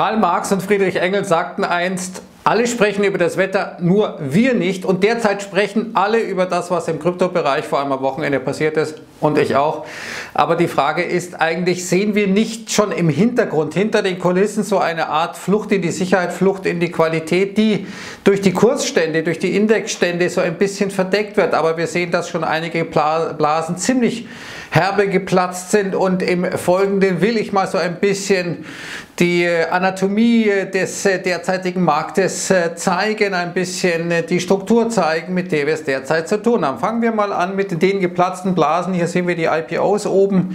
Karl Marx und Friedrich Engels sagten einst, alle sprechen über das Wetter, nur wir nicht. Und derzeit sprechen alle über das, was im Kryptobereich vor allem am Wochenende passiert ist. Und ich auch. Aber die Frage ist eigentlich, sehen wir nicht schon im Hintergrund, hinter den Kulissen so eine Art Flucht in die Sicherheit, Flucht in die Qualität, die durch die Kursstände, durch die Indexstände so ein bisschen verdeckt wird. Aber wir sehen, dass schon einige Blasen ziemlich herbe geplatzt sind. Und im Folgenden will ich mal so ein bisschen die Anatomie des derzeitigen Marktes zeigen, ein bisschen die Struktur zeigen, mit der wir es derzeit zu tun haben. Fangen wir mal an mit den geplatzten Blasen. Hier sehen wir die IPOs oben.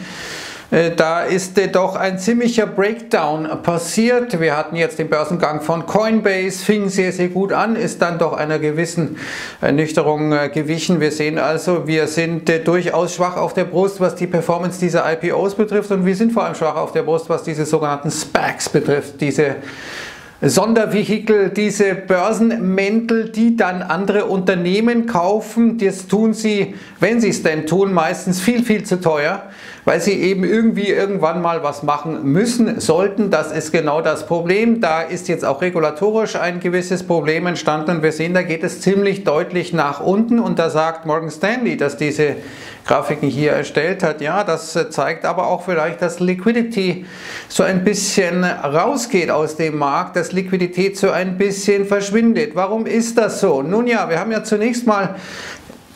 Da ist doch ein ziemlicher Breakdown passiert. Wir hatten jetzt den Börsengang von Coinbase, fing sehr, sehr gut an, ist dann doch einer gewissen Ernüchterung gewichen. Wir sehen also, wir sind durchaus schwach auf der Brust, was die Performance dieser IPOs betrifft, und wir sind vor allem schwach auf der Brust, was diese sogenannten SPACs betrifft, diese Sondervehikel, diese Börsenmäntel, die dann andere Unternehmen kaufen. Das tun sie, wenn sie es denn tun, meistens viel, viel zu teuer, weil sie eben irgendwie irgendwann mal was machen müssen sollten. Das ist genau das Problem. Da ist jetzt auch regulatorisch ein gewisses Problem entstanden. Und wir sehen, da geht es ziemlich deutlich nach unten. Und da sagt Morgan Stanley, dass diese Grafiken hier erstellt hat. Ja, das zeigt aber auch vielleicht, dass Liquidity so ein bisschen rausgeht aus dem Markt, dass Liquidität so ein bisschen verschwindet. Warum ist das so? Nun ja, wir haben ja zunächst mal,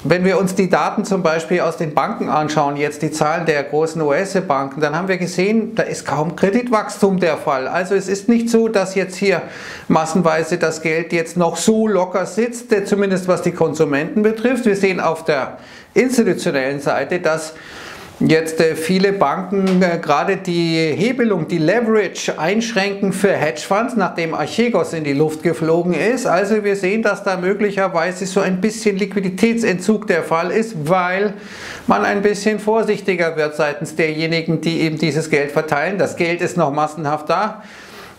wenn wir uns die Daten zum Beispiel aus den Banken anschauen, jetzt die Zahlen der großen US-Banken, dann haben wir gesehen, da ist kaum Kreditwachstum der Fall. Also es ist nicht so, dass jetzt hier massenweise das Geld jetzt noch so locker sitzt, zumindest was die Konsumenten betrifft. Wir sehen auf der institutionellen Seite, dass jetzt viele Banken gerade die Hebelung, die Leverage einschränken für Hedgefonds, nachdem Archegos in die Luft geflogen ist. Also wir sehen, dass da möglicherweise so ein bisschen Liquiditätsentzug der Fall ist, weil man ein bisschen vorsichtiger wird seitens derjenigen, die eben dieses Geld verteilen. Das Geld ist noch massenhaft da.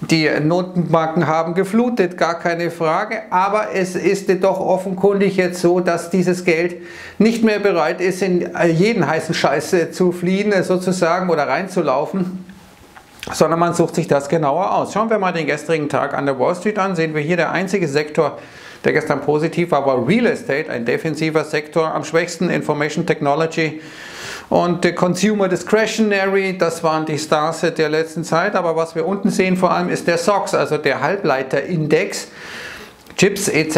Die Notenbanken haben geflutet, gar keine Frage, aber es ist doch offenkundig jetzt so, dass dieses Geld nicht mehr bereit ist, in jeden heißen Scheiß zu fliehen sozusagen oder reinzulaufen, sondern man sucht sich das genauer aus. Schauen wir mal den gestrigen Tag an der Wall Street an, sehen wir hier der einzige Sektor, der gestern positiv war, war Real Estate, ein defensiver Sektor, am schwächsten Information Technology und Consumer Discretionary, das waren die Stars der letzten Zeit. Aber was wir unten sehen vor allem ist der SOX, also der Halbleiterindex, Chips etc.,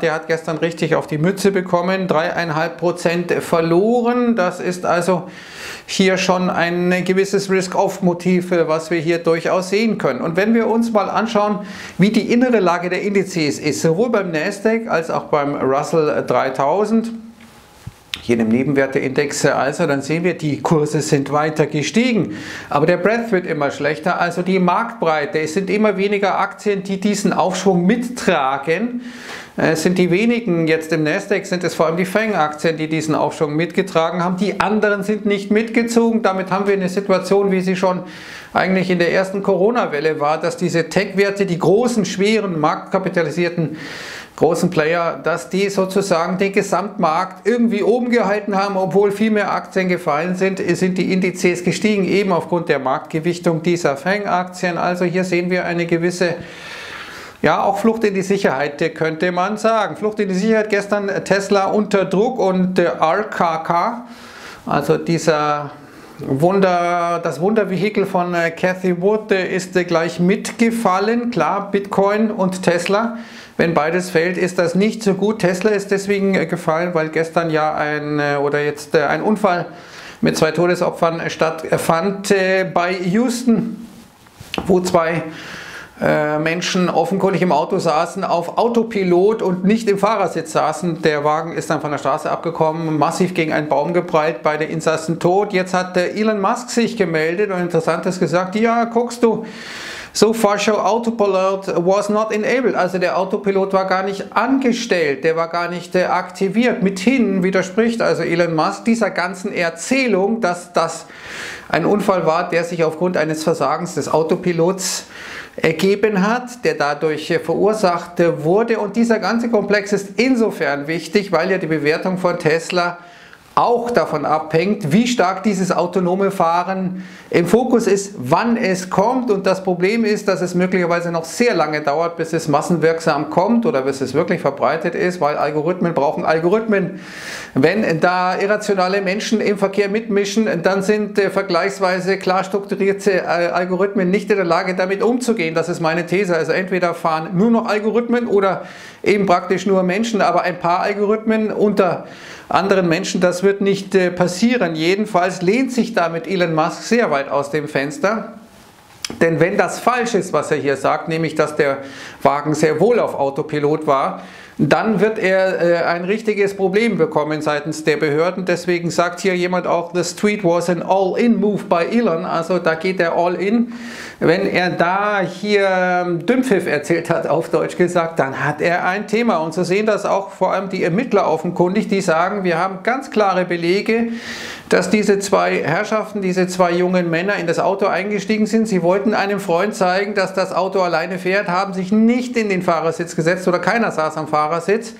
der hat gestern richtig auf die Mütze bekommen, 3,5% verloren. Das ist also hier schon ein gewisses Risk-Off-Motiv, was wir hier durchaus sehen können. Und wenn wir uns mal anschauen, wie die innere Lage der Indizes ist, sowohl beim Nasdaq als auch beim Russell 3000, hier im Nebenwerteindex, also dann sehen wir, die Kurse sind weiter gestiegen, aber der Breadth wird immer schlechter, also die Marktbreite. Es sind immer weniger Aktien, die diesen Aufschwung mittragen. Es sind die wenigen, jetzt im Nasdaq sind es vor allem die FANG-Aktien, die diesen Aufschwung mitgetragen haben. Die anderen sind nicht mitgezogen. Damit haben wir eine Situation, wie sie schon eigentlich in der ersten Corona-Welle war, dass diese Tech-Werte, die großen, schweren, marktkapitalisierten großen Player, dass die sozusagen den Gesamtmarkt irgendwie oben gehalten haben, obwohl viel mehr Aktien gefallen sind, sind die Indizes gestiegen, eben aufgrund der Marktgewichtung dieser FANG-Aktien. Also hier sehen wir eine gewisse, ja, auch Flucht in die Sicherheit, könnte man sagen. Flucht in die Sicherheit, gestern Tesla unter Druck und Archegos, also dieser das Wundervehikel von Cathy Wood ist gleich mitgefallen. Klar, Bitcoin und Tesla, wenn beides fällt, ist das nicht so gut. Tesla ist deswegen gefallen, weil gestern ja ein Unfall mit 2 Todesopfern stattfand bei Houston, wo 2 Menschen offenkundig im Auto saßen, auf Autopilot und nicht im Fahrersitz saßen. Der Wagen ist dann von der Straße abgekommen, massiv gegen einen Baum geprallt, beide Insassen tot. Jetzt hat Elon Musk sich gemeldet und Interessantes gesagt, ja, guckst du, so far show Autopilot was not enabled. Also der Autopilot war gar nicht angestellt, der war gar nicht aktiviert. Mithin widerspricht also Elon Musk dieser ganzen Erzählung, dass das ein Unfall war, der sich aufgrund eines Versagens des Autopilots ergeben hat, der dadurch verursacht wurde. Und dieser ganze Komplex ist insofern wichtig, weil ja die Bewertung von Tesla auch davon abhängt, wie stark dieses autonome Fahren im Fokus ist, wann es kommt. Und das Problem ist, dass es möglicherweise noch sehr lange dauert, bis es massenwirksam kommt oder bis es wirklich verbreitet ist, weil Algorithmen brauchen Algorithmen. Wenn da irrationale Menschen im Verkehr mitmischen, dann sind vergleichsweise klar strukturierte Algorithmen nicht in der Lage, damit umzugehen. Das ist meine These. Also entweder fahren nur noch Algorithmen oder eben praktisch nur Menschen, aber ein paar Algorithmen unter anderen Menschen, das wird nicht passieren. Jedenfalls lehnt sich damit Elon Musk sehr weit aus dem Fenster. Denn wenn das falsch ist, was er hier sagt, nämlich dass der Wagen sehr wohl auf Autopilot war, dann wird er ein richtiges Problem bekommen seitens der Behörden. Deswegen sagt hier jemand auch, the street was an all-in-move by Elon. Also da geht er all-in. Wenn er da hier Dünnpfiff erzählt hat, auf Deutsch gesagt, dann hat er ein Thema. Und so sehen das auch vor allem die Ermittler offenkundig, die sagen, wir haben ganz klare Belege, dass diese zwei Herrschaften, diese zwei jungen Männer in das Auto eingestiegen sind. Sie wollten einem Freund zeigen, dass das Auto alleine fährt, haben sich nicht in den Fahrersitz gesetzt oder keiner saß am Fahrersitz.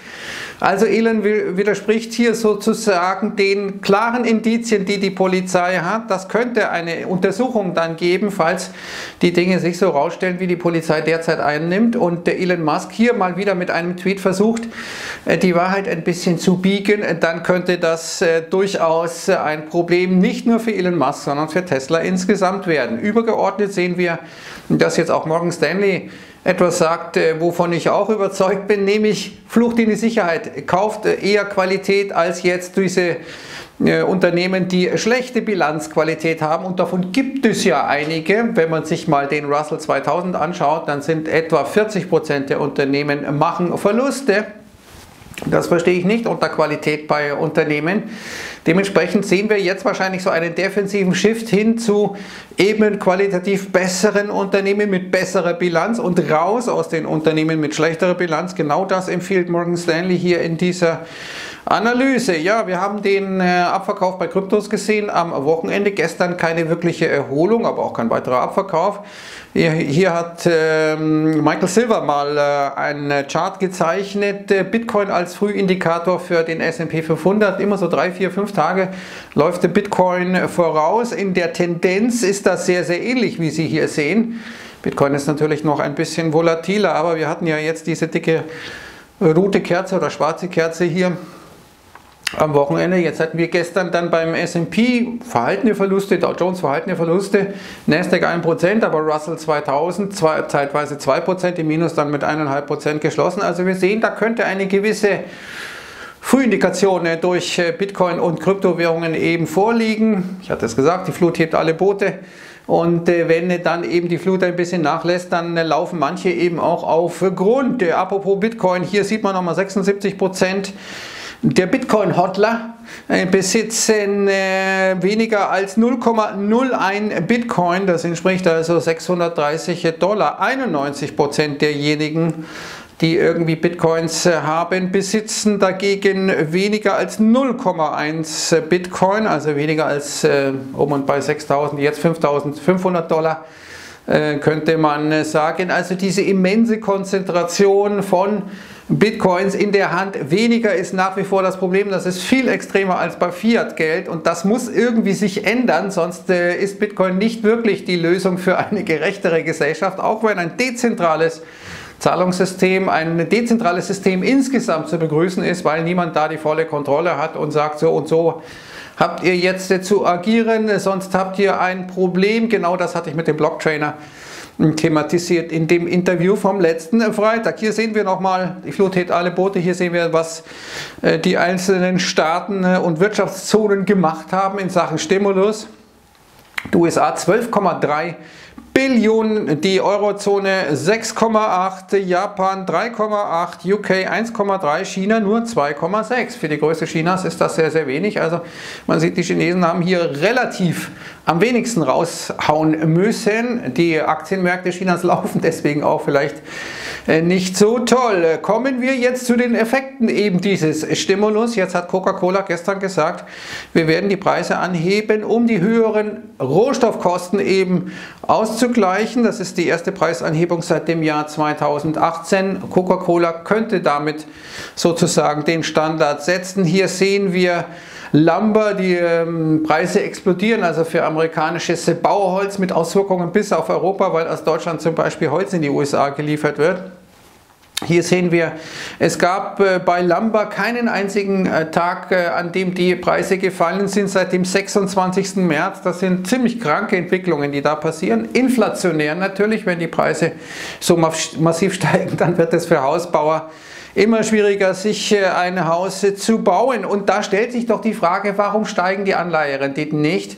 Also Elon widerspricht hier sozusagen den klaren Indizien, die die Polizei hat. Das könnte eine Untersuchung dann geben, falls die Dinge sich so rausstellen, wie die Polizei derzeit einnimmt. Und der Elon Musk hier mal wieder mit einem Tweet versucht, die Wahrheit ein bisschen zu biegen. Dann könnte das durchaus ein Problem nicht nur für Elon Musk, sondern für Tesla insgesamt werden. Übergeordnet sehen wir, dass jetzt auch Morgan Stanley etwas sagt, wovon ich auch überzeugt bin, nämlich flucht in die Sicherheit, kauft eher Qualität als jetzt diese Unternehmen, die schlechte Bilanzqualität haben, und davon gibt es ja einige. Wenn man sich mal den Russell 2000 anschaut, dann sind etwa 40% der Unternehmen machen Verluste. Das verstehe ich nicht unter Qualität bei Unternehmen. Dementsprechend sehen wir jetzt wahrscheinlich so einen defensiven Shift hin zu eben qualitativ besseren Unternehmen mit besserer Bilanz und raus aus den Unternehmen mit schlechterer Bilanz. Genau das empfiehlt Morgan Stanley hier in dieser Analyse. Ja, wir haben den Abverkauf bei Kryptos gesehen am Wochenende. Gestern keine wirkliche Erholung, aber auch kein weiterer Abverkauf. Hier hat Michael Silver mal einen Chart gezeichnet. Bitcoin als Frühindikator für den S&P 500. Immer so 3, 4, 5 Tage läuft der Bitcoin voraus. In der Tendenz ist das sehr, sehr ähnlich, wie Sie hier sehen. Bitcoin ist natürlich noch ein bisschen volatiler, aber wir hatten ja jetzt diese dicke rote Kerze oder schwarze Kerze hier am Wochenende. Jetzt hatten wir gestern dann beim S&P verhaltene Verluste, Dow Jones verhaltene Verluste, Nasdaq 1%, aber Russell 2000 zeitweise 2% im Minus, dann mit 1,5% geschlossen. Also wir sehen, da könnte eine gewisse Frühindikation durch Bitcoin und Kryptowährungen eben vorliegen. Ich hatte es gesagt, die Flut hebt alle Boote. Und wenn dann eben die Flut ein bisschen nachlässt, dann laufen manche eben auch auf Grund. Apropos Bitcoin, hier sieht man nochmal 76%. Der Bitcoin-Hodler besitzen weniger als 0,01 Bitcoin, das entspricht also $630. 91% derjenigen, die irgendwie Bitcoins haben, besitzen dagegen weniger als 0,1 Bitcoin, also weniger als um und bei 6.000, jetzt $5.500. Könnte man sagen. Also diese immense Konzentration von Bitcoins in der Hand weniger ist nach wie vor das Problem. Das ist viel extremer als bei Fiat-Geld und das muss irgendwie sich ändern, sonst ist Bitcoin nicht wirklich die Lösung für eine gerechtere Gesellschaft, auch wenn ein dezentrales Zahlungssystem, ein dezentrales System insgesamt zu begrüßen ist, weil niemand da die volle Kontrolle hat und sagt, so und so habt ihr jetzt zu agieren, sonst habt ihr ein Problem. Genau das hatte ich mit dem Block-Trainer thematisiert in dem Interview vom letzten Freitag. Hier sehen wir nochmal, die Flut hält alle Boote, hier sehen wir, was die einzelnen Staaten und Wirtschaftszonen gemacht haben in Sachen Stimulus. Die USA 12,3 Billionen, die Eurozone 6,8, Japan 3,8, UK 1,3, China nur 2,6. Für die Größe Chinas ist das sehr, sehr wenig. Also man sieht, die Chinesen haben hier relativ am wenigsten raushauen müssen. Die Aktienmärkte Chinas laufen deswegen auch vielleicht nicht so toll. Kommen wir jetzt zu den Effekten eben dieses Stimulus. Jetzt hat Coca-Cola gestern gesagt, wir werden die Preise anheben, um die höheren Rohstoffkosten eben auszugleichen. Das ist die erste Preisanhebung seit dem Jahr 2018. Coca-Cola könnte damit sozusagen den Standard setzen. Hier sehen wir Lumber, die Preise explodieren, also für amerikanisches Bauholz mit Auswirkungen bis auf Europa, weil aus Deutschland zum Beispiel Holz in die USA geliefert wird. Hier sehen wir, es gab bei Lumber keinen einzigen Tag, an dem die Preise gefallen sind seit dem 26. März. Das sind ziemlich kranke Entwicklungen, die da passieren. Inflationär natürlich, wenn die Preise so massiv steigen, dann wird es für Hausbauer immer schwieriger, sich ein Haus zu bauen. Und da stellt sich doch die Frage, warum steigen die Anleiherenditen nicht?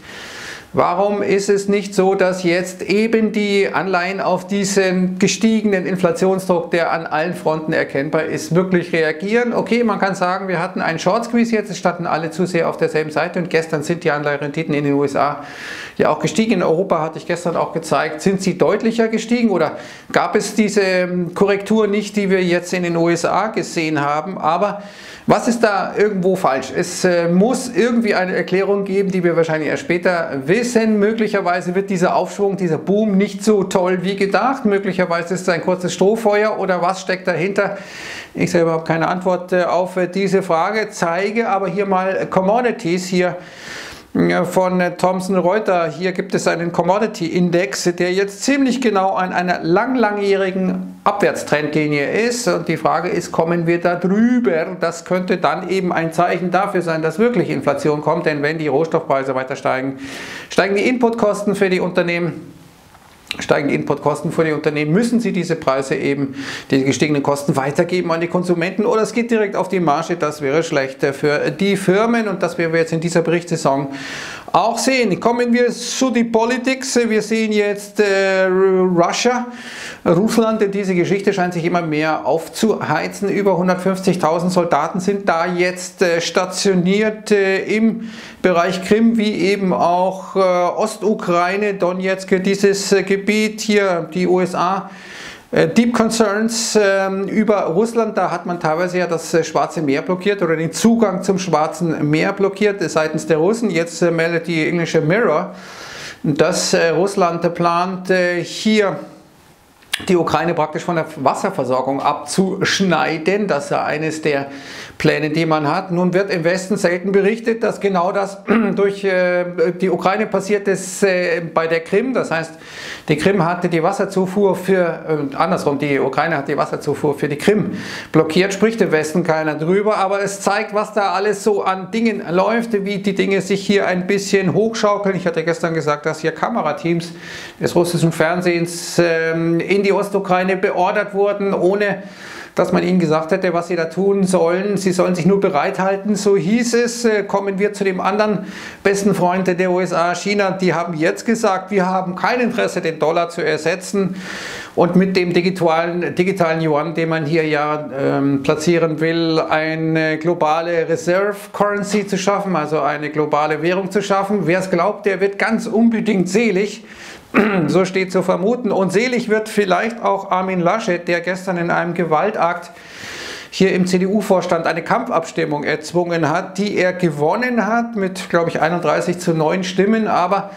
Warum ist es nicht so, dass jetzt eben die Anleihen auf diesen gestiegenen Inflationsdruck, der an allen Fronten erkennbar ist, wirklich reagieren? Okay, man kann sagen, wir hatten einen Short Squeeze jetzt, es standen alle zu sehr auf derselben Seite und gestern sind die Anleiherenditen in den USA ja auch gestiegen. In Europa hatte ich gestern auch gezeigt, sind sie deutlicher gestiegen oder gab es diese Korrektur nicht, die wir jetzt in den USA gesehen haben, aber was ist da irgendwo falsch? Es muss irgendwie eine Erklärung geben, die wir wahrscheinlich erst später wissen. Möglicherweise wird dieser Aufschwung, dieser Boom nicht so toll wie gedacht. Möglicherweise ist es ein kurzes Strohfeuer oder was steckt dahinter? Ich selber habe keine Antwort auf diese Frage, zeige aber hier mal Commodities hier von Thomson Reuters. Hier gibt es einen Commodity-Index, der jetzt ziemlich genau an einer langjährigen Abwärtstrendlinie ist. Und die Frage ist, kommen wir da drüber? Das könnte dann eben ein Zeichen dafür sein, dass wirklich Inflation kommt. Denn wenn die Rohstoffpreise weiter steigen, steigen die Inputkosten für die Unternehmen. Müssen sie diese Preise eben, die gestiegenen Kosten weitergeben an die Konsumenten oder es geht direkt auf die Marge, das wäre schlechter für die Firmen und das werden wir jetzt in dieser Berichtssaison auch sehen. Kommen wir zu die Politics, wir sehen jetzt Russland, denn diese Geschichte scheint sich immer mehr aufzuheizen, über 150.000 Soldaten sind da jetzt stationiert im Bereich Krim, wie eben auch Ostukraine, Donetsk, dieses Gebiet hier, die USA, Deep Concerns über Russland, da hat man teilweise ja das Schwarze Meer blockiert oder den Zugang zum Schwarzen Meer blockiert seitens der Russen. Jetzt meldet die englische Mirror, dass Russland plant, hier die Ukraine praktisch von der Wasserversorgung abzuschneiden. Das ist eines der Pläne, die man hat. Nun wird im Westen selten berichtet, dass genau das durch die Ukraine passiert ist bei der Krim. Das heißt, die Krim hatte die Wasserzufuhr für, andersrum, die Ukraine hat die Wasserzufuhr für die Krim blockiert, spricht im Westen keiner drüber. Aber es zeigt, was da alles so an Dingen läuft, wie die Dinge sich hier ein bisschen hochschaukeln. Ich hatte gestern gesagt, dass hier Kamerateams des russischen Fernsehens in die Ostukraine beordert wurden, ohne dass man ihnen gesagt hätte, was sie da tun sollen. Sie sollen sich nur bereithalten, so hieß es. Kommen wir zu dem anderen besten Freund der USA, China. Die haben jetzt gesagt, wir haben kein Interesse, den Dollar zu ersetzen. Und mit dem digitalen Yuan, den man hier ja platzieren will, eine globale Reserve Currency zu schaffen, also eine globale Währung zu schaffen. Wer es glaubt, der wird ganz unbedingt selig. So steht zu vermuten. Und selig wird vielleicht auch Armin Laschet, der gestern in einem Gewaltakt hier im CDU-Vorstand eine Kampfabstimmung erzwungen hat, die er gewonnen hat mit, glaube ich, 31:9 Stimmen. Aber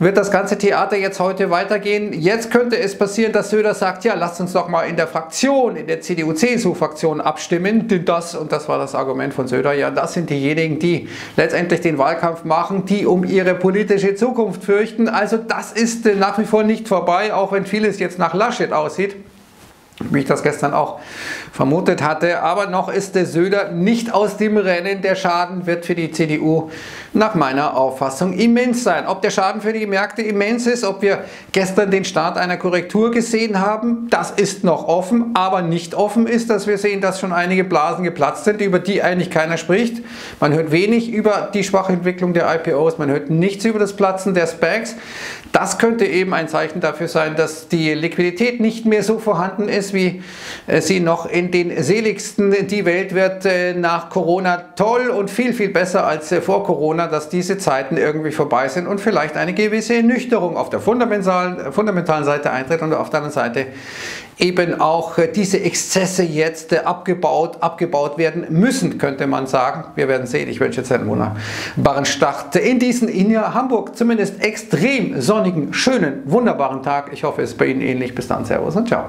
wird das ganze Theater jetzt heute weitergehen? Jetzt könnte es passieren, dass Söder sagt, ja, lasst uns doch mal in der Fraktion, in der CDU-CSU-Fraktion abstimmen. Denn das, und das war das Argument von Söder, ja, das sind diejenigen, die letztendlich den Wahlkampf machen, die um ihre politische Zukunft fürchten. Also das ist nach wie vor nicht vorbei, auch wenn vieles jetzt nach Laschet aussieht, wie ich das gestern auch vermutet hatte. Aber noch ist der Söder nicht aus dem Rennen. Der Schaden wird für die CDU nach meiner Auffassung immens sein. Ob der Schaden für die Märkte immens ist, ob wir gestern den Start einer Korrektur gesehen haben, das ist noch offen. Aber nicht offen ist, dass wir sehen, dass schon einige Blasen geplatzt sind, über die eigentlich keiner spricht. Man hört wenig über die schwache Entwicklung der IPOs, man hört nichts über das Platzen der SPACs. Das könnte eben ein Zeichen dafür sein, dass die Liquidität nicht mehr so vorhanden ist, wie sie noch in den seligsten. Die Welt wird nach Corona toll und viel, viel besser als vor Corona, dass diese Zeiten irgendwie vorbei sind und vielleicht eine gewisse Ernüchterung auf der fundamentalen Seite eintritt und auf der anderen Seite eben auch diese Exzesse jetzt abgebaut werden müssen, könnte man sagen. Wir werden sehen. Ich wünsche jetzt einen wunderbaren Start in diesen in Hamburg zumindest extrem sonnigen, schönen, wunderbaren Tag. Ich hoffe, es ist bei Ihnen ähnlich. Bis dann, Servus und Ciao.